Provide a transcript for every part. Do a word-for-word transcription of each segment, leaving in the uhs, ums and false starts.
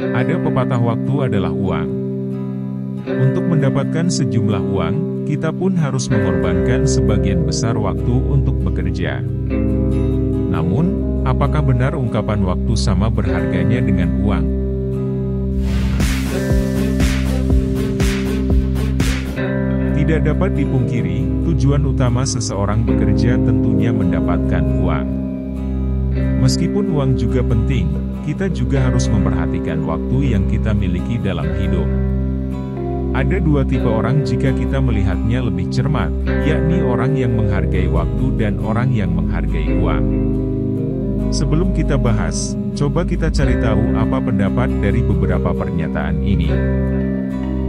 Ada pepatah waktu adalah uang. Untuk mendapatkan sejumlah uang, kita pun harus mengorbankan sebagian besar waktu untuk bekerja. Namun, apakah benar ungkapan waktu sama berharganya dengan uang? Tidak dapat dipungkiri, tujuan utama seseorang bekerja tentunya mendapatkan uang. Meskipun uang juga penting, kita juga harus memperhatikan waktu yang kita miliki dalam hidup. Ada dua tipe orang jika kita melihatnya lebih cermat, yakni orang yang menghargai waktu dan orang yang menghargai uang. Sebelum kita bahas, coba kita cari tahu apa pendapat dari beberapa pernyataan ini.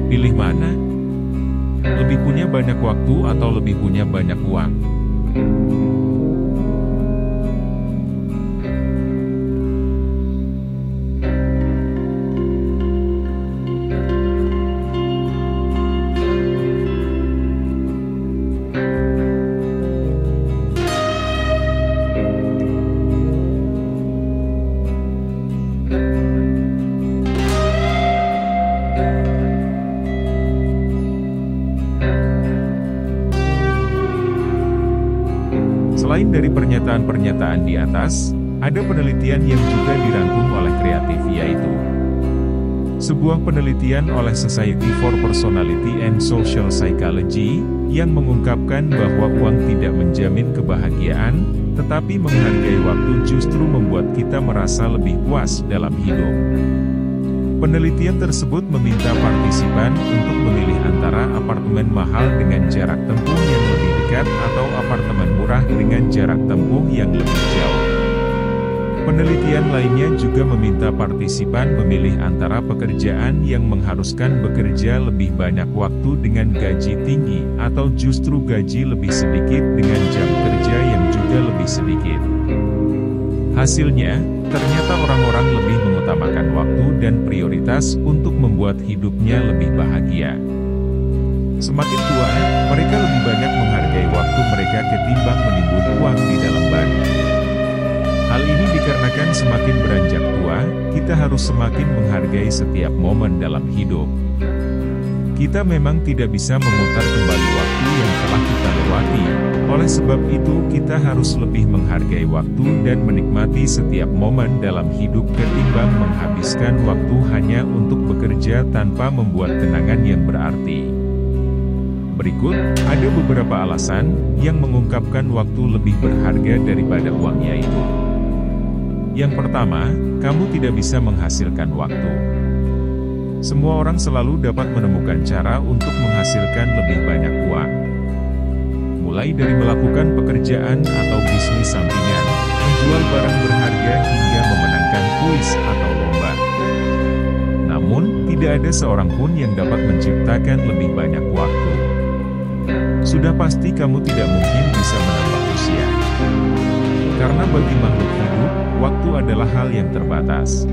Pilih mana? Lebih punya banyak waktu atau lebih punya banyak uang? Selain dari pernyataan-pernyataan di atas, ada penelitian yang juga dirangkum oleh Kreativve, yaitu sebuah penelitian oleh Society for Personality and Social Psychology yang mengungkapkan bahwa uang tidak menjamin kebahagiaan, tetapi menghargai waktu justru membuat kita merasa lebih puas dalam hidup. Penelitian tersebut meminta partisipan untuk memilih antara apartemen mahal dengan jarak tempuh yang lebih dekat atau apartemen murah dengan jarak tempuh yang lebih jauh. Penelitian lainnya juga meminta partisipan memilih antara pekerjaan yang mengharuskan bekerja lebih banyak waktu dengan gaji tinggi atau justru gaji lebih sedikit dengan jam kerja yang juga lebih sedikit. Hasilnya, ternyata orang-orang lebih mengutamakan waktu dan prioritas untuk membuat hidupnya lebih bahagia. Semakin tua, mereka lebih banyak menghargai waktu mereka ketimbang menimbun uang di dalam bank. Hal ini dikarenakan semakin beranjak tua, kita harus semakin menghargai setiap momen dalam hidup. Kita memang tidak bisa memutar kembali waktu yang telah kita lewati. Oleh sebab itu, kita harus lebih menghargai waktu dan menikmati setiap momen dalam hidup ketimbang menghabiskan waktu hanya untuk bekerja tanpa membuat kenangan yang berarti. Berikut, ada beberapa alasan yang mengungkapkan waktu lebih berharga daripada uangnya itu. Yang pertama, kamu tidak bisa menghasilkan waktu. Semua orang selalu dapat menemukan cara untuk menghasilkan lebih banyak uang. Mulai dari melakukan pekerjaan atau bisnis sampingan, menjual barang berharga hingga memenangkan kuis atau lomba. Namun, tidak ada seorang pun yang dapat menciptakan lebih banyak waktu. Sudah pasti kamu tidak mungkin bisa menambah usia. Karena bagi makhluk hidup, waktu adalah hal yang terbatas.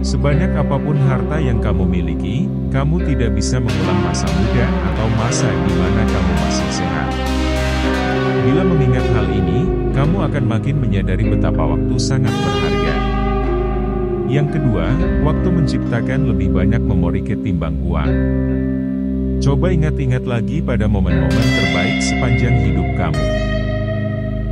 Sebanyak apapun harta yang kamu miliki, kamu tidak bisa mengulang masa muda atau masa di mana kamu masih sehat. Bila mengingat hal ini, kamu akan makin menyadari betapa waktu sangat berharga. Yang kedua, waktu menciptakan lebih banyak memori ketimbang uang. Coba ingat-ingat lagi pada momen-momen terbaik sepanjang hidup kamu.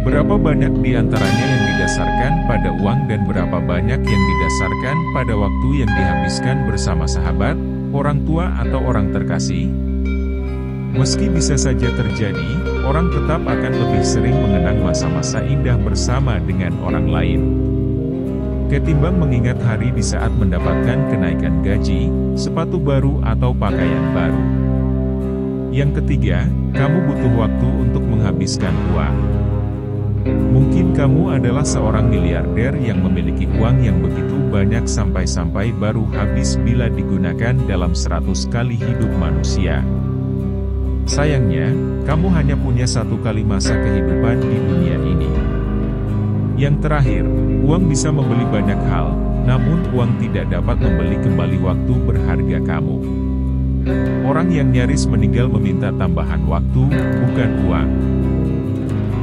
Berapa banyak di antaranya yang didasarkan pada uang dan berapa banyak yang didasarkan pada waktu yang dihabiskan bersama sahabat, orang tua atau orang terkasih? Meski bisa saja terjadi, orang tetap akan lebih sering mengenang masa-masa indah bersama dengan orang lain. Ketimbang mengingat hari di saat mendapatkan kenaikan gaji, sepatu baru atau pakaian baru. Yang ketiga, kamu butuh waktu untuk menghabiskan uang. Mungkin kamu adalah seorang miliarder yang memiliki uang yang begitu banyak sampai-sampai baru habis bila digunakan dalam seratus kali hidup manusia. Sayangnya, kamu hanya punya satu kali masa kehidupan di dunia ini. Yang terakhir, uang bisa membeli banyak hal, namun uang tidak dapat membeli kembali waktu berharga kamu. Orang yang nyaris meninggal meminta tambahan waktu, bukan uang.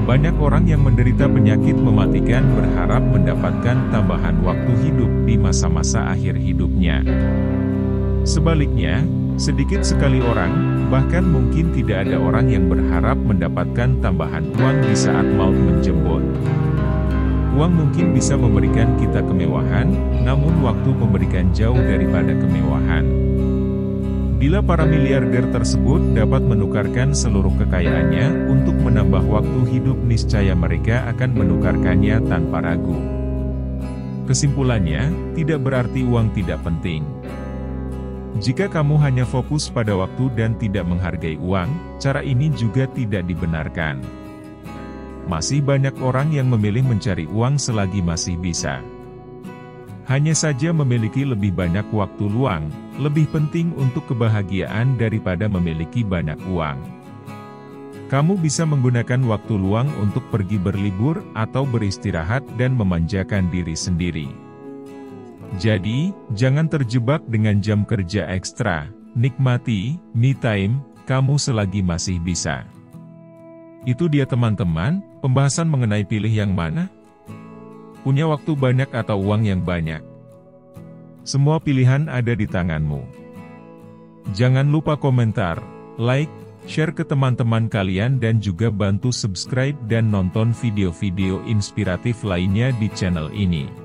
Banyak orang yang menderita penyakit mematikan berharap mendapatkan tambahan waktu hidup di masa-masa akhir hidupnya. Sebaliknya, sedikit sekali orang, bahkan mungkin tidak ada orang yang berharap mendapatkan tambahan uang di saat maut menjemput. Uang mungkin bisa memberikan kita kemewahan, namun waktu memberikan jauh daripada kemewahan. Bila para miliarder tersebut dapat menukarkan seluruh kekayaannya untuk menambah waktu hidup, niscaya mereka akan menukarkannya tanpa ragu. Kesimpulannya, tidak berarti uang tidak penting. Jika kamu hanya fokus pada waktu dan tidak menghargai uang, cara ini juga tidak dibenarkan. Masih banyak orang yang memilih mencari uang selagi masih bisa. Hanya saja memiliki lebih banyak waktu luang, lebih penting untuk kebahagiaan daripada memiliki banyak uang. Kamu bisa menggunakan waktu luang untuk pergi berlibur atau beristirahat dan memanjakan diri sendiri. Jadi, jangan terjebak dengan jam kerja ekstra, nikmati me time kamu selagi masih bisa. Itu dia teman-teman, pembahasan mengenai pilih yang mana? Punya waktu banyak atau uang yang banyak? Semua pilihan ada di tanganmu. Jangan lupa komentar, like, share ke teman-teman kalian dan juga bantu subscribe dan nonton video-video inspiratif lainnya di channel ini.